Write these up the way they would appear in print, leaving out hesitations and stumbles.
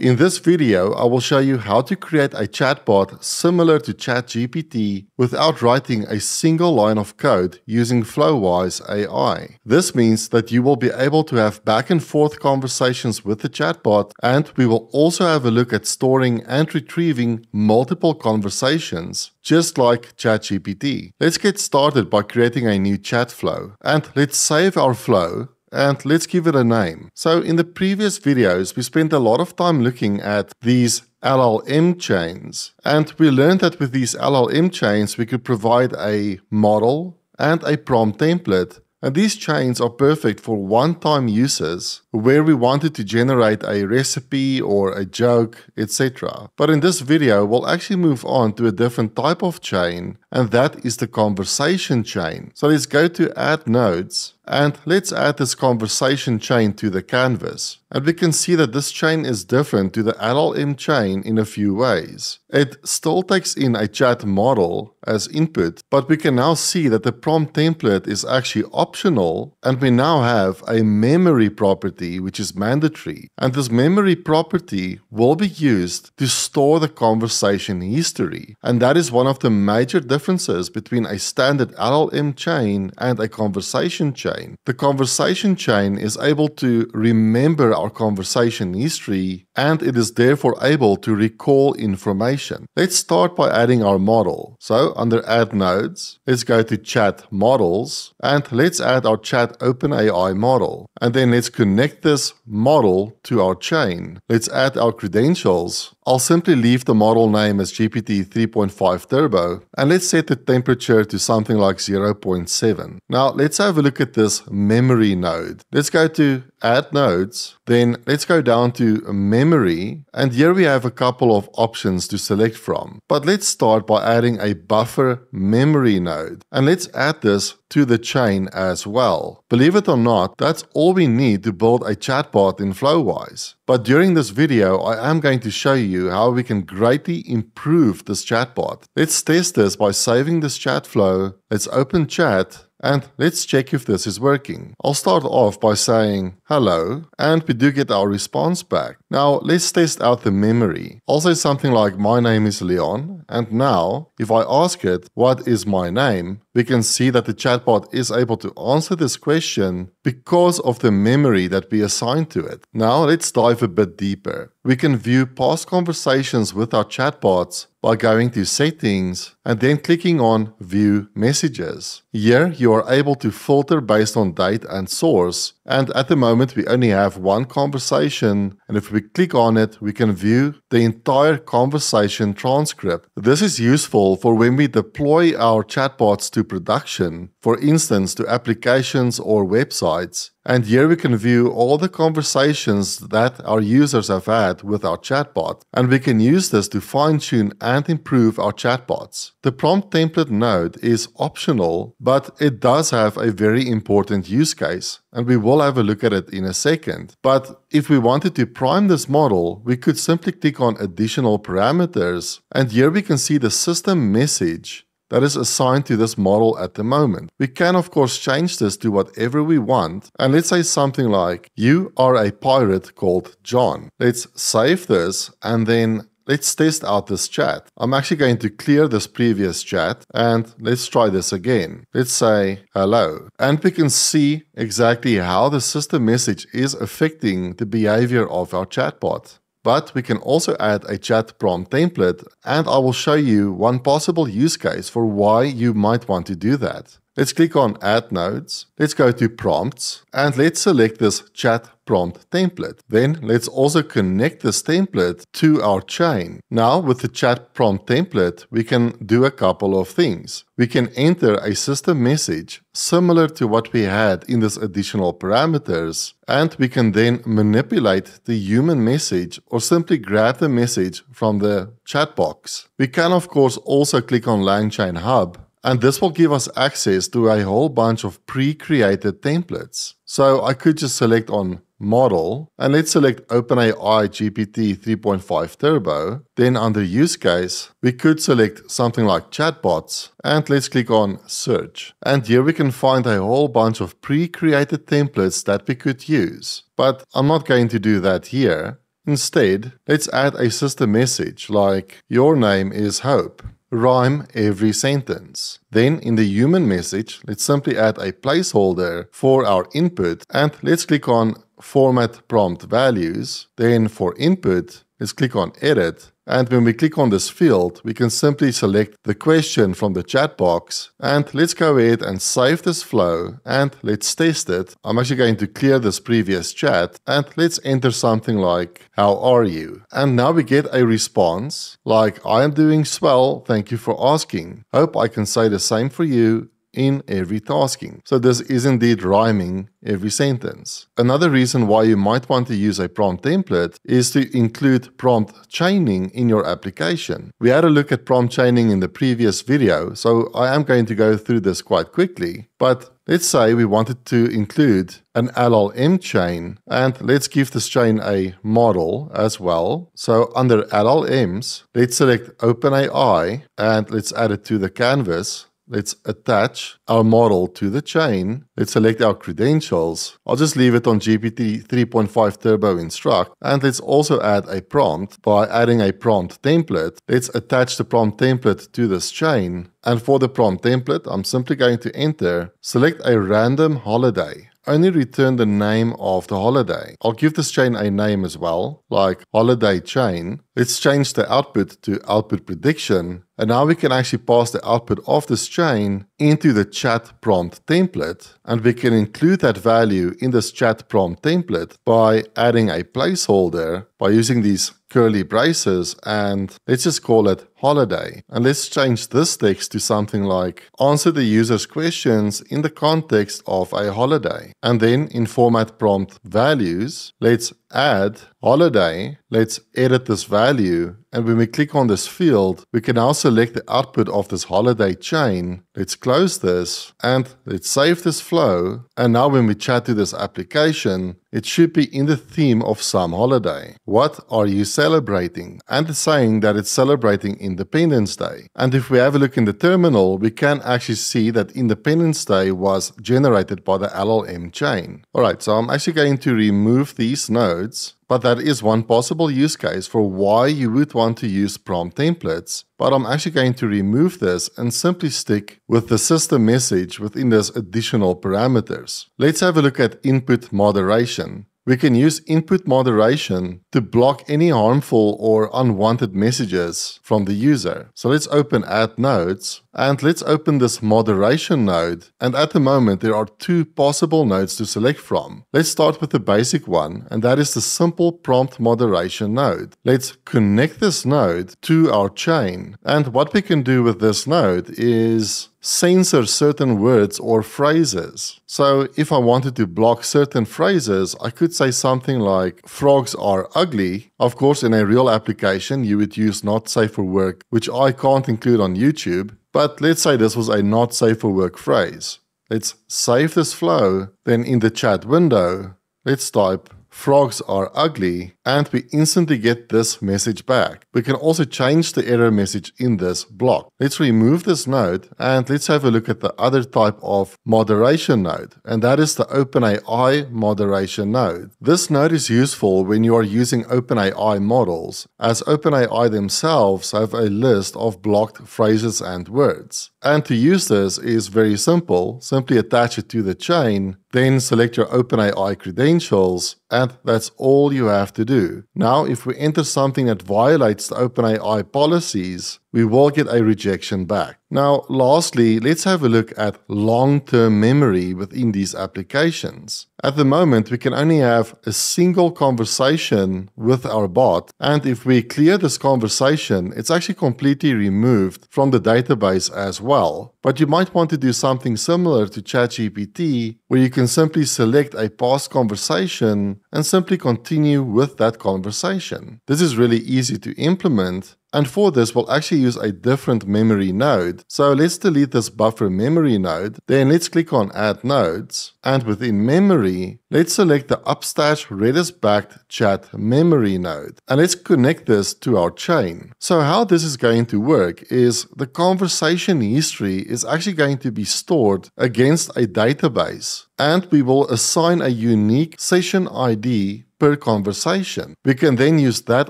In this video, I will show you how to create a chatbot similar to ChatGPT without writing a single line of code using Flowise AI. This means that you will be able to have back and forth conversations with the chatbot, and we will also have a look at storing and retrieving multiple conversations, just like ChatGPT. Let's get started by creating a new chat flow, and let's save our flow. And let's give it a name. So in the previous videos, we spent a lot of time looking at these LLM chains. And we learned that with these LLM chains, we could provide a model and a prompt template. And these chains are perfect for one-time uses where we wanted to generate a recipe or a joke, etc. But in this video, we'll actually move on to a different type of chain, and that is the conversation chain. So let's go to Add Nodes, and let's add this conversation chain to the canvas. And we can see that this chain is different to the LLM chain in a few ways. It still takes in a chat model as input, but we can now see that the prompt template is actually optional, and we now have a memory property which is mandatory. And this memory property will be used to store the conversation history. And that is one of the major differences between a standard LLM chain and a conversation chain. The conversation chain is able to remember our conversation history, and it is therefore able to recall information. Let's start by adding our model. So under Add Nodes, let's go to Chat Models, and let's add our Chat OpenAI model. And then let's connect this model to our chain. Let's add our credentials. I'll simply leave the model name as GPT 3.5 Turbo, and let's set the temperature to something like 0.7. Now let's have a look at this memory node. Let's go to Add Nodes, then let's go down to Memory, and here we have a couple of options to select from. But let's start by adding a Buffer Memory node, and let's add this to the chain as well. Believe it or not, that's all we need to build a chatbot in Flowise. But during this video, I am going to show you how we can greatly improve this chatbot. Let's test this by saving this chat flow. Let's open chat, and let's check if this is working. I'll start off by saying hello, and we do get our response back. Now let's test out the memory. I'll say something like my name is Leon, and now if I ask it what is my name, we can see that the chatbot is able to answer this question because of the memory that we assigned to it. Now let's dive a bit deeper. We can view past conversations with our chatbots by going to Settings and then clicking on View Messages. Here you are able to filter based on date and source, and at the moment we only have one conversation, and if we click on it, we can view the entire conversation transcript. This is useful for when we deploy our chatbots to production, for instance to applications or websites. And here we can view all the conversations that our users have had with our chatbot, and we can use this to fine-tune and improve our chatbots. The prompt template node is optional, but it does have a very important use case, and we will have a look at it in a second. But if we wanted to prime this model, we could simply click on additional parameters, and here we can see the system message that is assigned to this model at the moment. We can of course change this to whatever we want, and let's say something like, you are a pirate called John. Let's save this, and then let's test out this chat. I'm actually going to clear this previous chat, and let's try this again. Let's say hello, and we can see exactly how the system message is affecting the behavior of our chatbot. But we can also add a chat prompt template, and I will show you one possible use case for why you might want to do that. Let's click on Add Nodes, let's go to Prompts, and let's select this chat prompt template. Then let's also connect this template to our chain. Now with the chat prompt template, we can do a couple of things. We can enter a system message similar to what we had in this additional parameters, and we can then manipulate the human message or simply grab the message from the chat box. We can of course also click on LangChain Hub, and this will give us access to a whole bunch of pre-created templates. So I could just select on Model, and let's select OpenAI GPT 3.5 Turbo. Then under Use Case, we could select something like Chatbots, and let's click on Search. And here we can find a whole bunch of pre-created templates that we could use. But I'm not going to do that here. Instead, let's add a system message like, your name is Hope. Rhyme every sentence. Then in the human message, let's simply add a placeholder for our input and let's click on Format Prompt Values. Then for input, let's click on Edit. And when we click on this field, we can simply select the question from the chat box. And let's go ahead and save this flow and let's test it. I'm actually going to clear this previous chat and let's enter something like, how are you? And now we get a response like, I am doing swell, thank you for asking. Hope I can say the same for you in every tasking. So this is indeed rhyming every sentence. Another reason why you might want to use a prompt template is to include prompt chaining in your application. We had a look at prompt chaining in the previous video, so I am going to go through this quite quickly. But let's say we wanted to include an LLM chain, and let's give this chain a model as well. So under LLMs, let's select OpenAI, and let's add it to the canvas. Let's attach our model to the chain. Let's select our credentials. I'll just leave it on GPT 3.5 Turbo Instruct. And let's also add a prompt by adding a prompt template. Let's attach the prompt template to this chain. And for the prompt template, I'm simply going to enter, select a random holiday. Only return the name of the holiday. I'll give this chain a name as well, like holiday chain. Let's change the output to output prediction. And now we can actually pass the output of this chain into the chat prompt template. And we can include that value in this chat prompt template by adding a placeholder by using these curly braces, and let's just call it holiday. And let's change this text to something like, answer the user's questions in the context of a holiday. And then in format prompt values, let's add holiday, let's edit this value. And when we click on this field, we can now select the output of this holiday chain. Let's close this and let's save this flow. And now when we chat to this application, it should be in the theme of some holiday. What are you celebrating? And it's saying that it's celebrating Independence Day. And if we have a look in the terminal, we can actually see that Independence Day was generated by the LLM chain. All right, so I'm actually going to remove these nodes. But that is one possible use case for why you would want to use prompt templates. But I'm actually going to remove this and simply stick with the system message within those additional parameters. Let's have a look at input moderation. We can use input moderation to block any harmful or unwanted messages from the user. So let's open Add Nodes and let's open this moderation node. And at the moment, there are two possible nodes to select from. Let's start with the basic one, and that is the simple prompt moderation node. Let's connect this node to our chain. And what we can do with this node is censor certain words or phrases. So if I wanted to block certain phrases, I could say something like, frogs are ugly. Of course, in a real application, you would use not safe for work, which I can't include on YouTube. But let's say this was a not safe for work phrase. Let's save this flow. Then in the chat window, let's type, frogs are ugly, and we instantly get this message back. We can also change the error message in this block. Let's remove this node, and let's have a look at the other type of moderation node, and that is the OpenAI moderation node. This node is useful when you are using OpenAI models, as OpenAI themselves have a list of blocked phrases and words. And to use this is very simple. Simply attach it to the chain, then select your OpenAI credentials, and that's all you have to do. Now, if we enter something that violates the OpenAI policies, we will get a rejection back. Now, lastly, let's have a look at long-term memory within these applications. At the moment, we can only have a single conversation with our bot, and if we clear this conversation, it's actually completely removed from the database as well. But you might want to do something similar to ChatGPT, where you can simply select a past conversation and simply continue with that conversation. This is really easy to implement. And for this, we'll actually use a different memory node. So let's delete this buffer memory node. Then let's click on Add Nodes. And within memory, let's select the Upstash Redis-backed chat memory node. And let's connect this to our chain. So how this is going to work is the conversation history is actually going to be stored against a database. And we will assign a unique session ID per conversation. We can then use that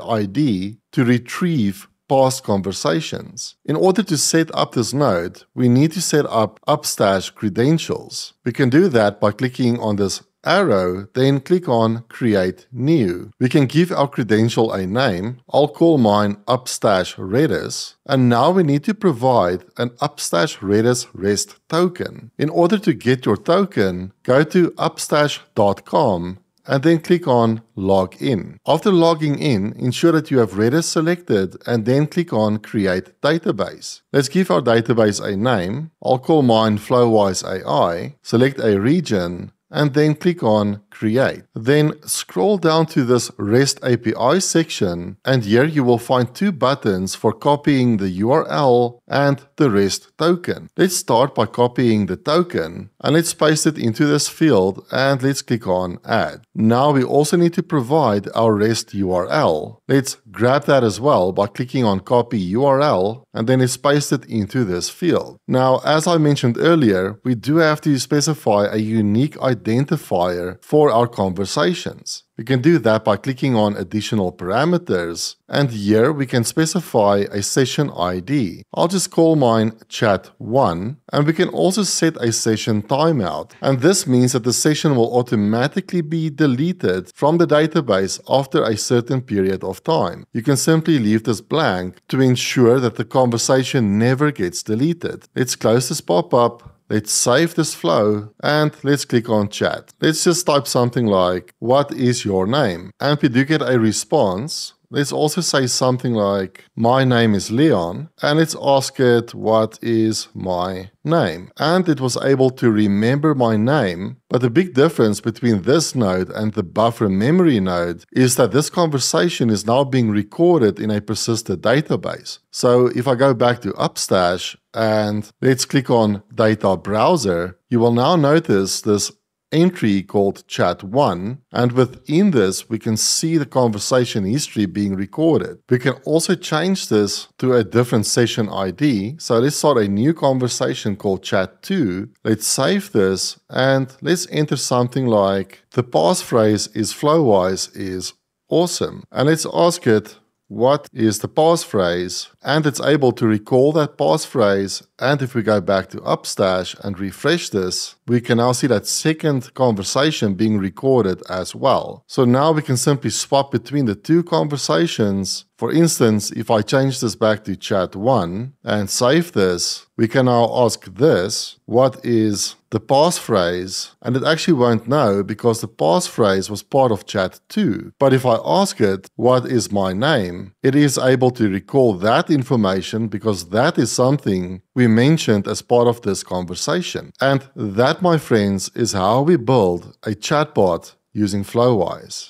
ID to retrieve past conversations. In order to set up this node, we need to set up Upstash credentials. We can do that by clicking on this arrow, then click on Create New. We can give our credential a name. I'll call mine Upstash Redis. And now we need to provide an Upstash Redis REST token. In order to get your token, go to upstash.com and then click on Log In. After logging in, ensure that you have Redis selected and then click on Create Database. Let's give our database a name. I'll call mine Flowise AI, select a region, and then click on Create. Then scroll down to this REST API section, and here you will find two buttons for copying the URL and the REST token. Let's start by copying the token, and let's paste it into this field, and let's click on Add. Now we also need to provide our REST URL. Let's grab that as well by clicking on Copy URL, and then let's paste it into this field. Now, as I mentioned earlier, we do have to specify a unique identifier for our conversations. We can do that by clicking on additional parameters, and here we can specify a session ID. I'll just call mine chat1, and we can also set a session timeout. And this means that the session will automatically be deleted from the database after a certain period of time. You can simply leave this blank to ensure that the conversation never gets deleted. Let's close this pop-up. Let's save this flow and let's click on chat. Let's just type something like, what is your name? And we do get a response. Let's also say something like, my name is Leon. And let's ask it, what is my name? And it was able to remember my name. But the big difference between this node and the buffer memory node is that this conversation is now being recorded in a persistent database. So if I go back to Upstash and let's click on Data Browser, you will now notice this entry called chat1, and within this we can see the conversation history being recorded. We can also change this to a different session ID. So let's start a new conversation called chat2. Let's save this and let's enter something like, the passphrase is Flowise is awesome. And let's ask it, what is the passphrase? And it's able to recall that passphrase. And if we go back to Upstash and refresh this, we can now see that second conversation being recorded as well. So now we can simply swap between the two conversations. For instance, if I change this back to chat1 and save this, we can now ask this, what is the passphrase? And it actually won't know because the passphrase was part of chat2. But if I ask it, what is my name? It is able to recall that information because that is something we mentioned as part of this conversation. And that, my friends, is how we build a chatbot using Flowise.